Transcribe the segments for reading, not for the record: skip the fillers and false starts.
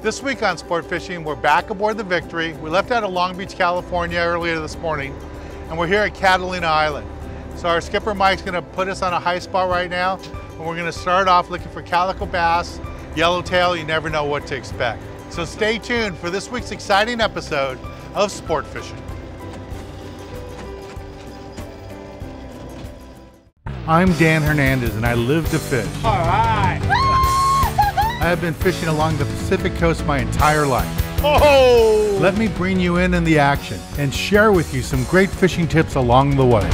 This week on Sport Fishing, we're back aboard the Victory. We left out of Long Beach, California earlier this morning, and we're here at Catalina Island. So our skipper Mike's gonna put us on a high spot right now, and we're gonna start off looking for calico bass, yellowtail. You never know what to expect. So stay tuned for this week's exciting episode of Sport Fishing. I'm Dan Hernandez, and I live to fish. All right. I have been fishing along the Pacific coast my entire life. Oh! Let me bring you in the action and share with you some great fishing tips along the way.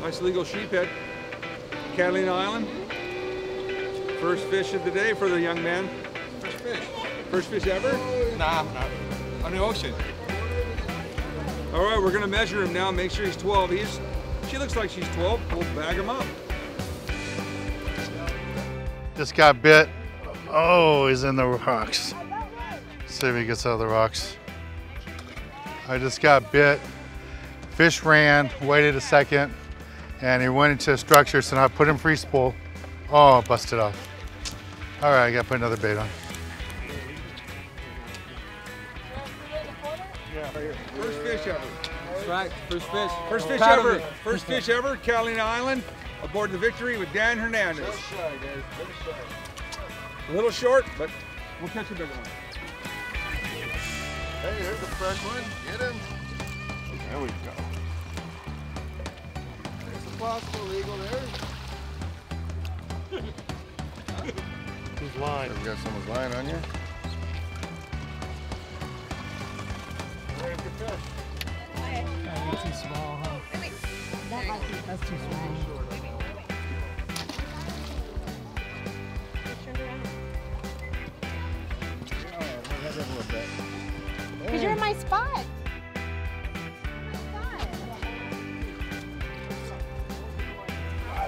Nice legal sheephead, Catalina Island. First fish of the day for the young man. First fish? First fish ever? Nah, not on the ocean. All right, we're gonna measure him now, make sure he's 12. She looks like she's 12, we'll bag him up. Just got bit. Oh, he's in the rocks. Let's see if he gets out of the rocks. I just got bit. Fish ran, waited a second, and he went into a structure, so now I put him free spool. Oh, busted off. All right, I gotta put another bait on. First fish ever. That's right, first fish. First fish ever. First fish ever, Catalina Island, aboard the Victory with Dan Hernandez. A little short, but we'll catch a bigger one. Hey, there's a fresh one. Get him. There we go. There's a possible legal there. Who's lying? You got someone's lying on you? Where's the fish? That's too small, huh? That's too small. Just turn around. Yeah, that's a little bit. Because you're in my spot.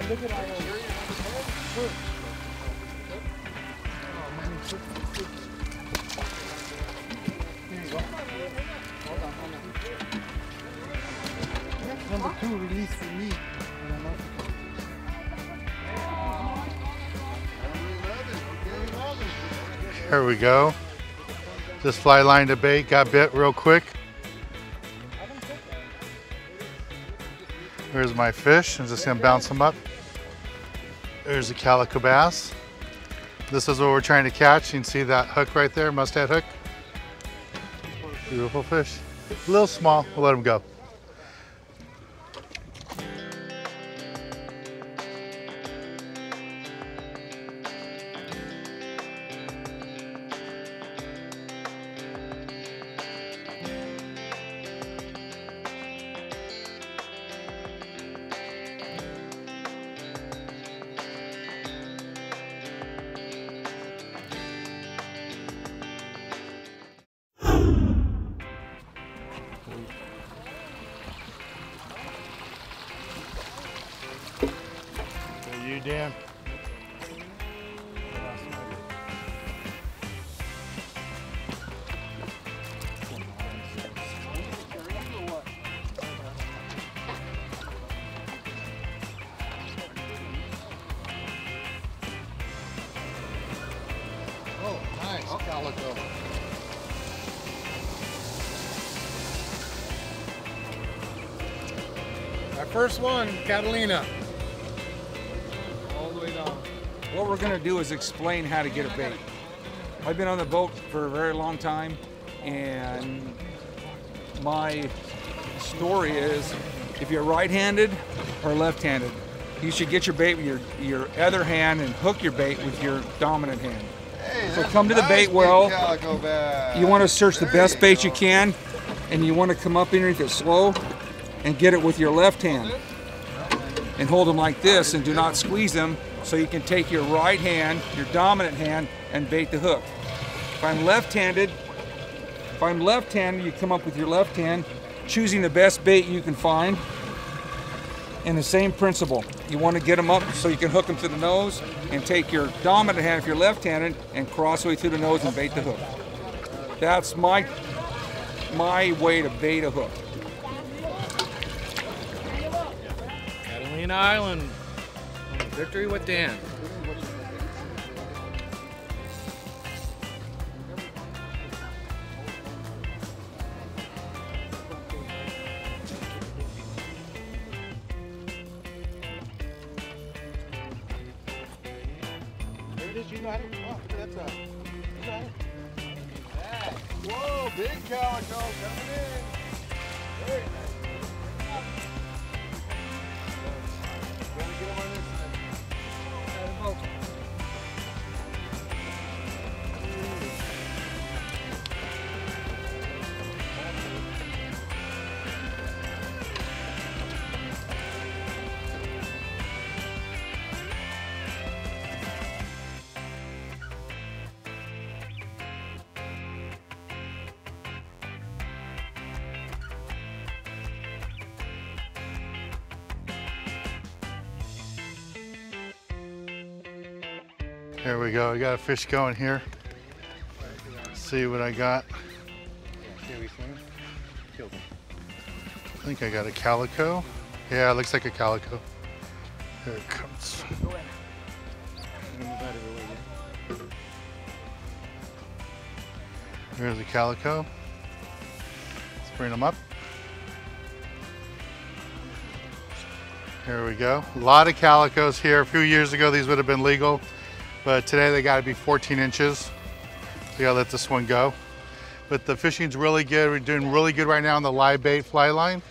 Look at our number two release the meat. Here we go. This fly line to bait got bit real quick. Here's my fish. I'm just gonna bounce them up. There's a calico bass. This is what we're trying to catch. You can see that hook right there, Mustad hook. Beautiful fish. A little small, we'll let him go. Dan. calico. Our first one, Catalina. All the way down. What we're gonna do is explain how to get a bait. I've been on the boat for a very long time, and my story is, if you're right-handed or left-handed, you should get your bait with your other hand and hook your bait with your dominant hand. Hey, so come to the bait well. You want to search the best bait you can, and you want to come up underneath it slow and get it with your left hand. And hold them like this and do not squeeze them, so you can take your right hand, your dominant hand, and bait the hook. If I'm left-handed, you come up with your left hand, choosing the best bait you can find. And the same principle, you want to get them up so you can hook them through the nose, and take your dominant hand if you're left-handed and crossway through the nose and bait the hook. That's my way to bait a hook. Catalina Island, Victory with Dan. Whoa, big calico coming in. Very nice. Gotta get him on this There we go, I got a fish going here. Let's see what I got. I think I got a calico. Yeah, it looks like a calico. Here it comes. Here's the calico. Let's bring them up. Here we go. A lot of calicos here. A few years ago, these would have been legal. But today they gotta be 14 inches. So you gotta let this one go. But the fishing's really good. We're doing really good right now on the live bait fly line.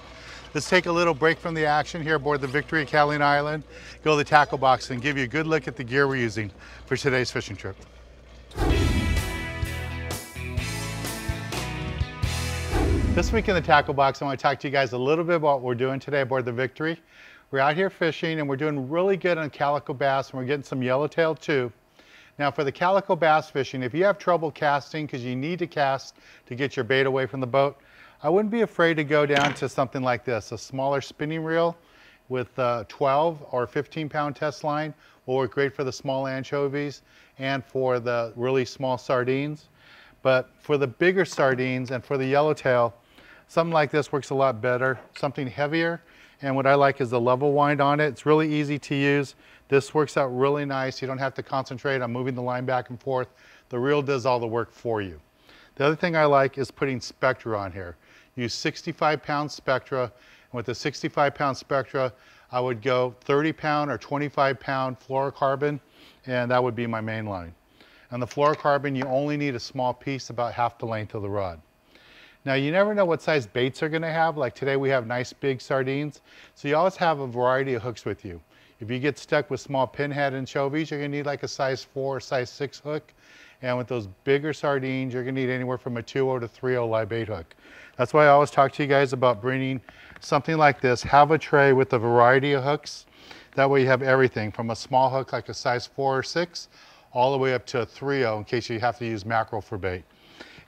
Let's take a little break from the action here aboard the Victory at Catalina Island, go to the tackle box and give you a good look at the gear we're using for today's fishing trip. This week in the tackle box, I wanna talk to you guys a little bit about what we're doing today aboard the Victory. We're out here fishing and we're doing really good on calico bass, and we're getting some yellowtail too. Now for the calico bass fishing, if you have trouble casting because you need to cast to get your bait away from the boat, I wouldn't be afraid to go down to something like this, a smaller spinning reel with a 12 or 15 pound test line will work great for the small anchovies and for the really small sardines. But for the bigger sardines and for the yellowtail, something like this works a lot better, something heavier. And what I like is the level wind on it. It's really easy to use. This works out really nice. You don't have to concentrate on moving the line back and forth. The reel does all the work for you. The other thing I like is putting Spectra on here. Use 65 pound Spectra. And with the 65 pound Spectra, I would go 30 pound or 25 pound fluorocarbon, and that would be my main line. And the fluorocarbon, you only need a small piece, about half the length of the rod. Now you never know what size baits are gonna have. Like today we have nice big sardines. So you always have a variety of hooks with you. If you get stuck with small pinhead anchovies, you're gonna need like a size 4 or size 6 hook. And with those bigger sardines, you're gonna need anywhere from a 2-0 to 3-0 live bait hook. That's why I always talk to you guys about bringing something like this. Have a tray with a variety of hooks. That way you have everything from a small hook like a size 4 or 6, all the way up to a 3-0 in case you have to use mackerel for bait.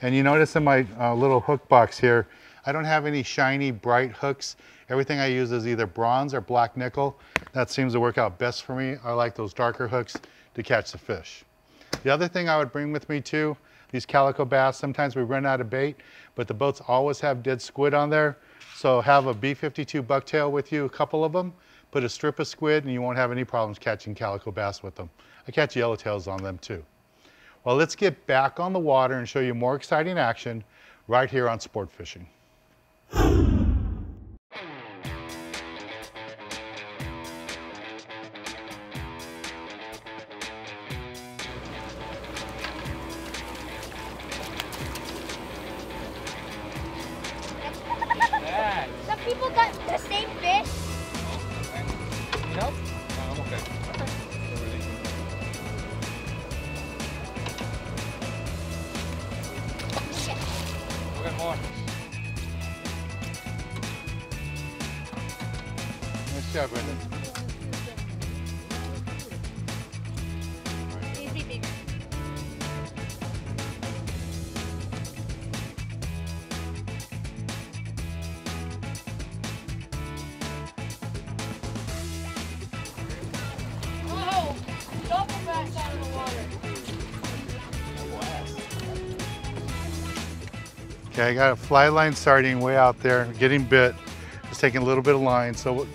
And you notice in my little hook box here, I don't have any shiny, bright hooks. Everything I use is either bronze or black nickel. That seems to work out best for me. I like those darker hooks to catch the fish. The other thing I would bring with me too, these calico bass, sometimes we run out of bait, but the boats always have dead squid on there. So have a B52 bucktail with you, a couple of them, put a strip of squid, and you won't have any problems catching calico bass with them. I catch yellowtails on them too. Well, let's get back on the water and show you more exciting action right here on Sport Fishing. Okay, I got a fly line starting way out there, getting bit. It's taking a little bit of line. So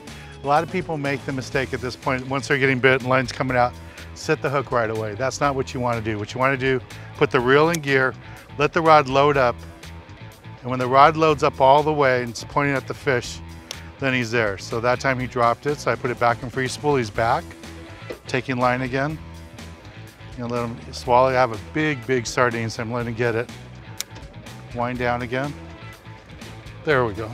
a lot of people make the mistake at this point, once they're getting bit and line's coming out, set the hook right away. That's not what you want to do. What you want to do, put the reel in gear, let the rod load up. And when the rod loads up all the way and it's pointing at the fish, then he's there. So that time he dropped it, so I put it back in free spool. He's back, taking line again. You know, let him swallow. I have a big, big sardine, so I'm letting him get it. Wind down again. There we go.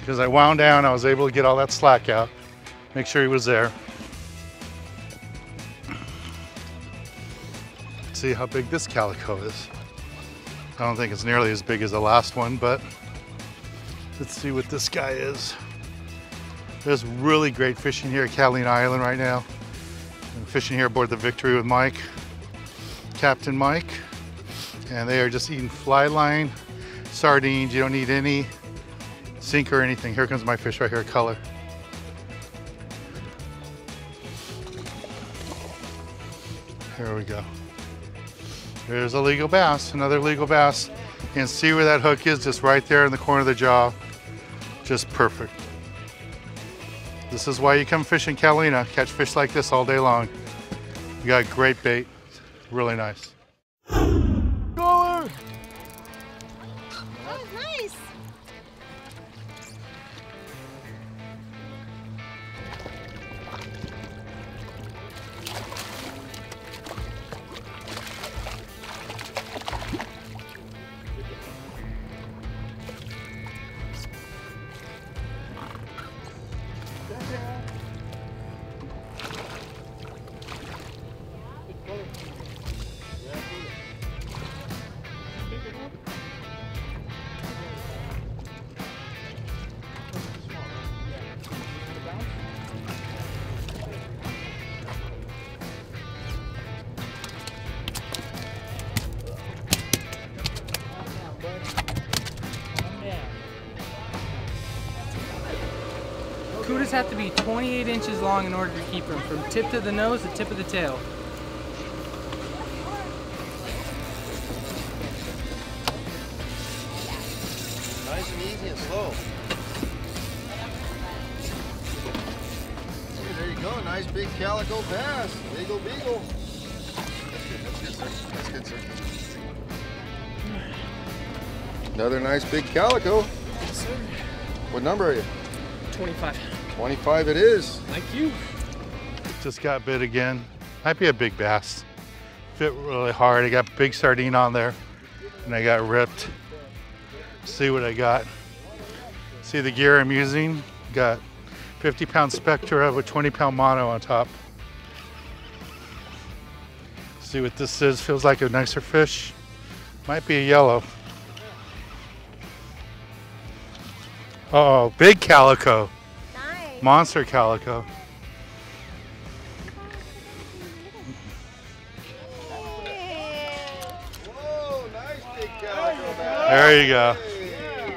Because I wound down, I was able to get all that slack out, make sure he was there. Let's see how big this calico is. I don't think it's nearly as big as the last one, but let's see what this guy is. There's really great fishing here at Catalina Island right now. I'm fishing here aboard the Victory with Mike, Captain Mike. And they are just eating fly line, sardines. You don't need any sink or anything. Here comes my fish right here, color. Here we go. There's a legal bass, another legal bass. You can see where that hook is, just right there in the corner of the jaw. Just perfect. This is why you come fish in Catalina, catch fish like this all day long. You got great bait, really nice. Kudas have to be 28 inches long in order to keep them from tip to the nose to tip of the tail. Nice and easy and slow. See, there you go, nice big calico bass, legal beagle. That's good, sir. That's good, sir. Another nice big calico. Yes, sir. What number are you? 25. 25 it is. Thank you. Just got bit again. Might be a big bass. Fit really hard. I got big sardine on there and I got ripped. See what I got. See the gear I'm using? Got 50-pound Spectra with 20-pound mono on top. See what this is. Feels like a nicer fish. Might be a yellow. Oh, big calico. Nice. Monster calico. Whoa, nice big calico bass. There you go. Yeah.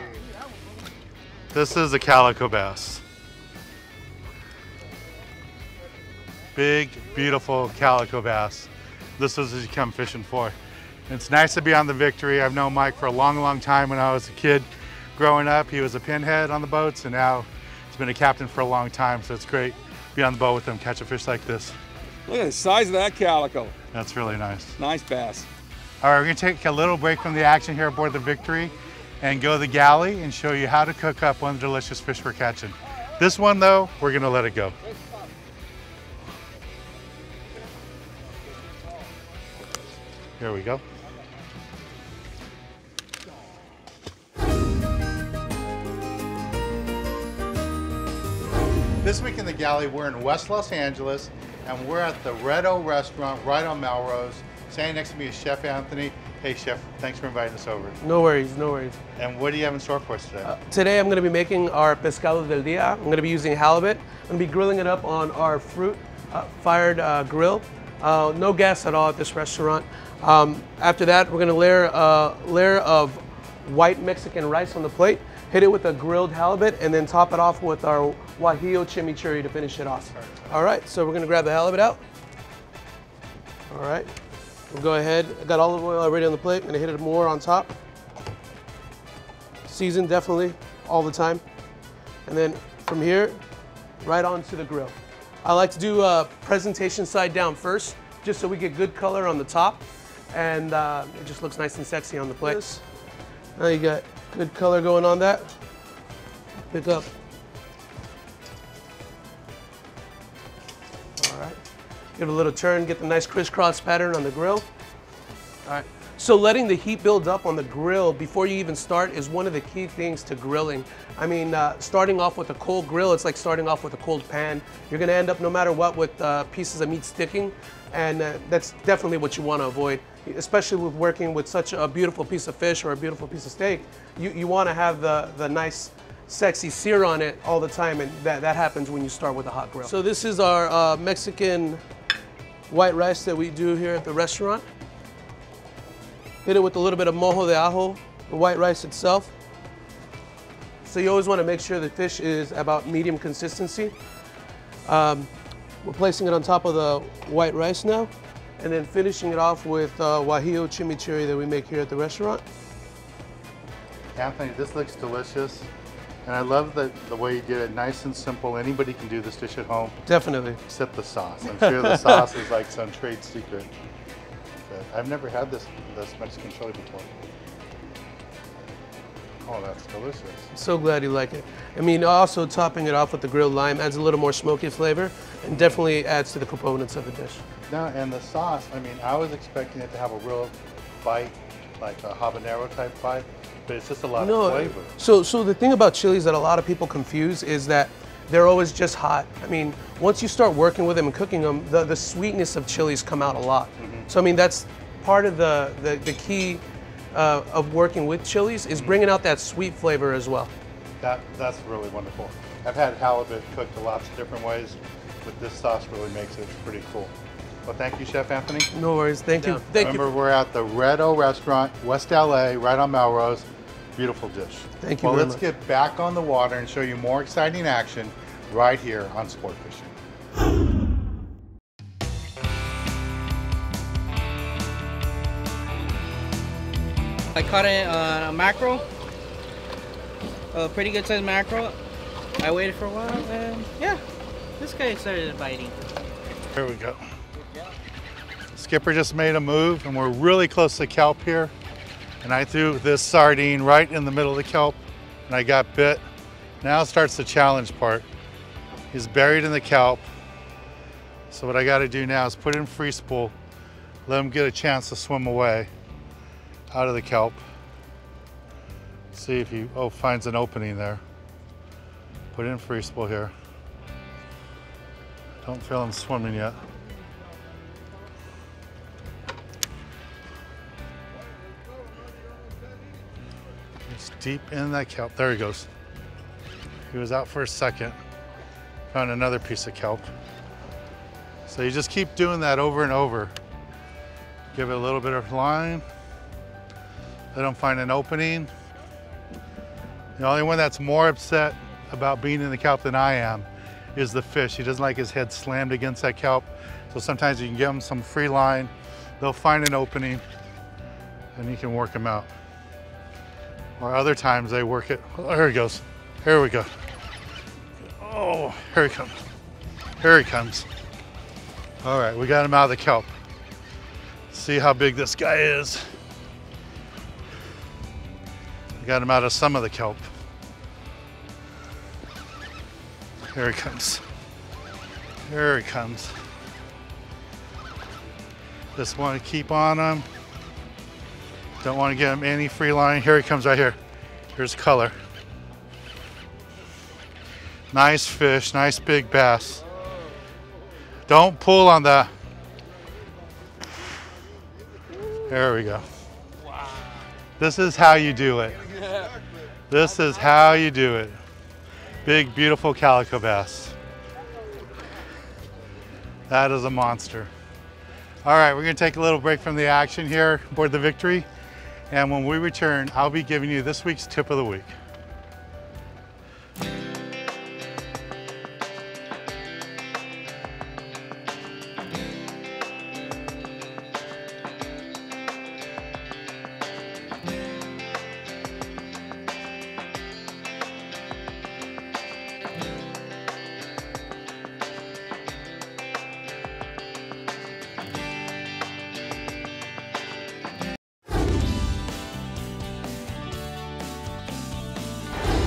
This is a calico bass. Big, beautiful calico bass. This is what you come fishing for. It's nice to be on the Victory. I've known Mike for a long, long time when I was a kid. Growing up, he was a pinhead on the boats, and now he's been a captain for a long time, so it's great to be on the boat with him, catch a fish like this. Look at the size of that calico. That's really nice. Nice bass. All right, we're gonna take a little break from the action here aboard the Victory and go to the galley and show you how to cook up one of the delicious fish we're catching. This one though, we're gonna let it go. Here we go. This week in the galley, we're in West Los Angeles and we're at the Red O restaurant right on Melrose. Standing next to me is Chef Anthony. Hey Chef, thanks for inviting us over. No worries, no worries. And what do you have in store for us today? Today I'm going to be making our pescado del dia. I'm going to be using halibut. I'm going to be grilling it up on our fruit fired grill. No gas at all at this restaurant. After that, we're going to layer a layer of white Mexican rice on the plate, hit it with a grilled halibut, and then top it off with our guajillo chimichurri to finish it off. All right, so we're going to grab the halibut out. All right, we'll go ahead. I got olive oil already on the plate. I'm going to hit it more on top. Season definitely all the time. And then from here, right onto the grill. I like to do a presentation side down first, just so we get good color on the top, and it just looks nice and sexy on the plate. Now you got good color going on that. Pick up. All right, give it a little turn, get the nice crisscross pattern on the grill. All right, so letting the heat build up on the grill before you even start is one of the key things to grilling. I mean, starting off with a cold grill, it's like starting off with a cold pan. You're gonna end up no matter what with pieces of meat sticking, and that's definitely what you wanna avoid. Especially with working with such a beautiful piece of fish or a beautiful piece of steak, you want to have the nice, sexy sear on it all the time, and that happens when you start with a hot grill. So this is our Mexican white rice that we do here at the restaurant. Hit it with a little bit of mojo de ajo, the white rice itself. So you always want to make sure the fish is about medium consistency. We're placing it on top of the white rice now, and then finishing it off with guajillo chimichurri that we make here at the restaurant. Anthony, this looks delicious. And I love the way you did it, nice and simple. Anybody can do this dish at home. Definitely. Except the sauce. I'm sure the sauce is like some trade secret. But I've never had this Mexican chili before. Oh, that's delicious. So glad you like it. I mean, also topping it off with the grilled lime adds a little more smoky flavor and definitely adds to the components of the dish. No, and the sauce, I mean, I was expecting it to have a real bite, like a habanero type bite, but it's just a lot of flavor. So the thing about chilies that a lot of people confuse is that they're always just hot. I mean, once you start working with them and cooking them, the sweetness of chilies come out a lot. Mm-hmm. So I mean, that's part of the key of working with chilies is bringing out that sweet flavor as well. That's really wonderful. I've had halibut cooked in lots of different ways, but this sauce really makes it pretty cool. Well, thank you, Chef Anthony. No worries, thank you. Remember, we're at the Red O restaurant, West LA, right on Melrose. Beautiful dish. Thank you very much. Well, let's get back on the water and show you more exciting action right here on Sport Fishing. I caught a mackerel, a pretty good sized mackerel. I waited for a while, and yeah, this guy started biting. Here we go. Skipper just made a move, and we're really close to kelp here. And I threw this sardine right in the middle of the kelp, and I got bit. Now starts the challenge part. He's buried in the kelp. So what I gotta do now is put in free spool, let him get a chance to swim away out of the kelp. See if he finds an opening there. Put in free spool here. Don't feel him swimming yet. Deep in that kelp. There he goes. He was out for a second. Found another piece of kelp. So you just keep doing that over and over. Give it a little bit of lime. Let him find an opening. The only one that's more upset about being in the kelp than I am is the fish. He doesn't like his head slammed against that kelp. So sometimes you can give him some free line. They'll find an opening and you can work them out. Or other times they work it. Oh, here he goes. Here we go. Oh, here he comes. All right, we got him out of the kelp. See how big this guy is. I got him out of some of the kelp. Here he comes. Here he comes. Just want to keep on him. Don't want to give him any free line. Here he comes right here. Here's color. Nice fish, nice big bass. Don't pull on that. There we go. Wow. This is how you do it. This is how you do it. Big, beautiful calico bass. That is a monster. All right, we're gonna take a little break from the action here aboard the Victory. And when we return, I'll be giving you this week's tip of the week.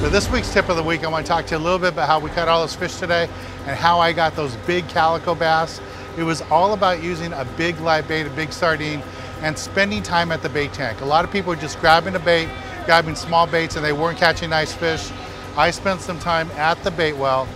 For this week's tip of the week, I want to talk to you a little bit about how we caught all those fish today and how I got those big calico bass. It was all about using a big live bait, a big sardine, and spending time at the bait tank. A lot of people were just grabbing a bait, grabbing small baits, and they weren't catching nice fish. I spent some time at the bait well,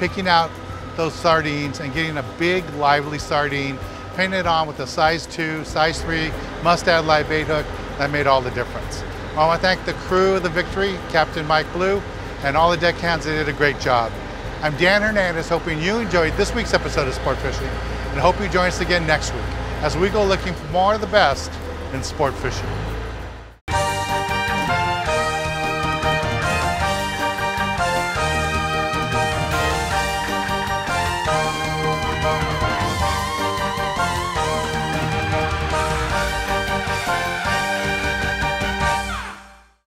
picking out those sardines and getting a big, lively sardine, painting it on with a size 2, size 3, Mustad live bait hook. That made all the difference. I want to thank the crew of the Victory, Captain Mike Blue, and all the deckhands. They did a great job. I'm Dan Hernandez, hoping you enjoyed this week's episode of Sport Fishing, and hope you join us again next week as we go looking for more of the best in sport fishing.